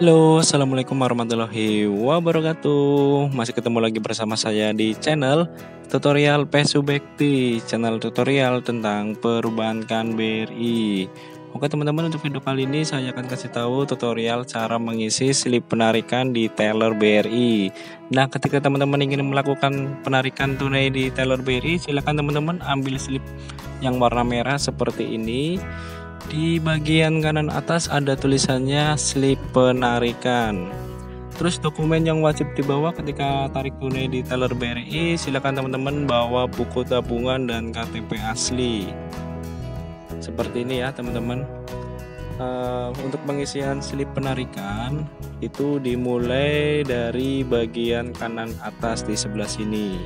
Halo, assalamualaikum warahmatullahi wabarakatuh. Masih ketemu lagi bersama saya di channel tutorial Pesubekti, channel tutorial tentang perbankan BRI. Oke teman-teman, untuk video kali ini saya akan kasih tahu tutorial cara mengisi slip penarikan di teller BRI. Nah, ketika teman-teman ingin melakukan penarikan tunai di teller BRI, silakan teman-teman ambil slip yang warna merah seperti ini. Di bagian kanan atas ada tulisannya slip penarikan. Terus dokumen yang wajib dibawa ketika tarik tunai di teller BRI, silakan teman-teman bawa buku tabungan dan KTP asli. Seperti ini ya teman-teman. Untuk pengisian slip penarikan itu dimulai dari bagian kanan atas di sebelah sini.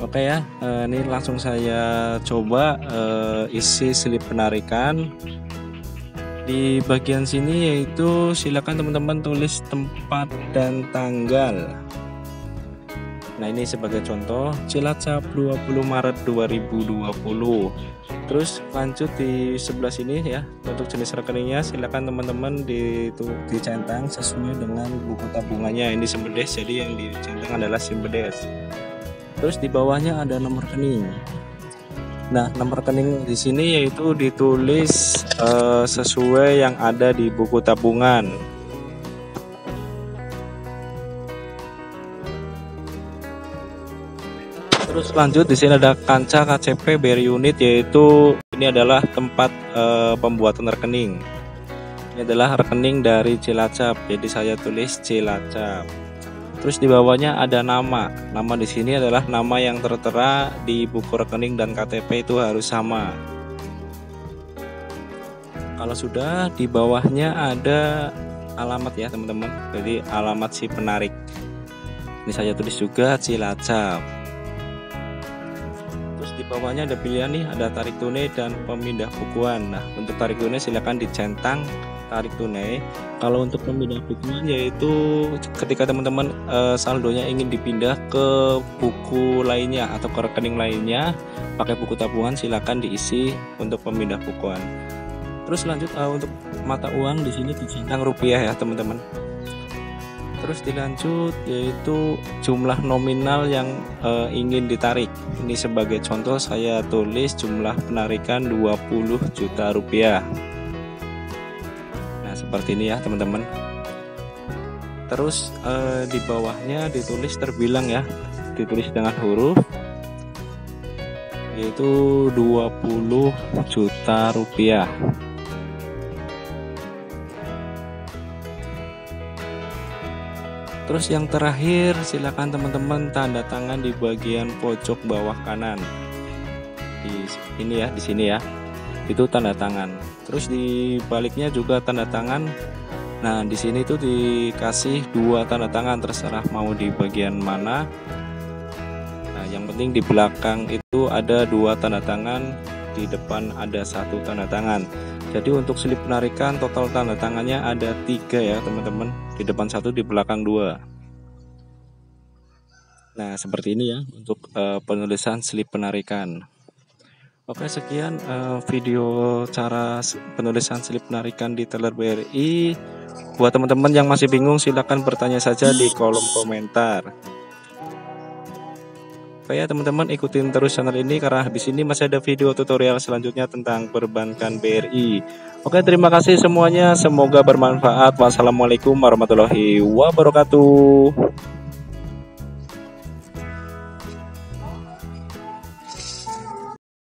Oke ya, ini langsung saya coba isi slip penarikan. Di bagian sini yaitu silakan teman-teman tulis tempat dan tanggal. Nah, ini sebagai contoh Cilacap 20 Maret 2020. Terus lanjut di sebelah sini ya, untuk jenis rekeningnya silakan teman-teman dicentang sesuai dengan buku tabungannya. Ini Simpedes, jadi yang dicentang adalah Simpedes. Terus di bawahnya ada nomor rekening. Nah, nomor rekening di sini yaitu ditulis sesuai yang ada di buku tabungan. Terus lanjut di sini ada kanca KCP BRI unit, yaitu ini adalah tempat pembuatan rekening. Ini adalah rekening dari Cilacap, jadi saya tulis Cilacap. Terus di bawahnya ada nama. Nama di sini adalah nama yang tertera di buku rekening dan KTP, itu harus sama. Kalau sudah, di bawahnya ada alamat ya teman-teman. Jadi alamat si penarik. Ini saya tulis juga Cilacap. Terus di bawahnya ada pilihan nih, ada tarik tunai dan pemindah bukuan. Nah, untuk tarik tunai silakan dicentang tarik tunai. Kalau untuk pemindah bukuan yaitu ketika teman-teman saldonya ingin dipindah ke buku lainnya atau ke rekening lainnya pakai buku tabungan, silakan diisi untuk pemindah bukuan. Terus lanjut untuk mata uang di sini dicentang rupiah ya teman-teman. Terus dilanjut yaitu jumlah nominal yang ingin ditarik. Ini sebagai contoh saya tulis jumlah penarikan 20 juta rupiah. Nah, seperti ini ya teman-teman. Terus di bawahnya ditulis terbilang ya, ditulis dengan huruf yaitu 20 juta rupiah. Terus yang terakhir silakan teman-teman tanda tangan di bagian pojok bawah kanan. Di ini ya, di sini ya. Itu tanda tangan. Terus di baliknya juga tanda tangan. Nah, di sini tuh dikasih dua tanda tangan, terserah mau di bagian mana. Nah, yang penting di belakang itu ada dua tanda tangan, di depan ada satu tanda tangan. Jadi untuk slip penarikan total tanda tangannya ada tiga ya teman-teman, di depan satu, di belakang dua. Nah, seperti ini ya untuk penulisan slip penarikan. Oke, sekian video cara penulisan slip penarikan di teller BRI. Buat teman-teman yang masih bingung, silakan bertanya saja di kolom komentar. Oke ya teman-teman, ikutin terus channel ini karena habis ini masih ada video tutorial selanjutnya tentang perbankan BRI. Oke, terima kasih semuanya, semoga bermanfaat. Wassalamualaikum warahmatullahi wabarakatuh.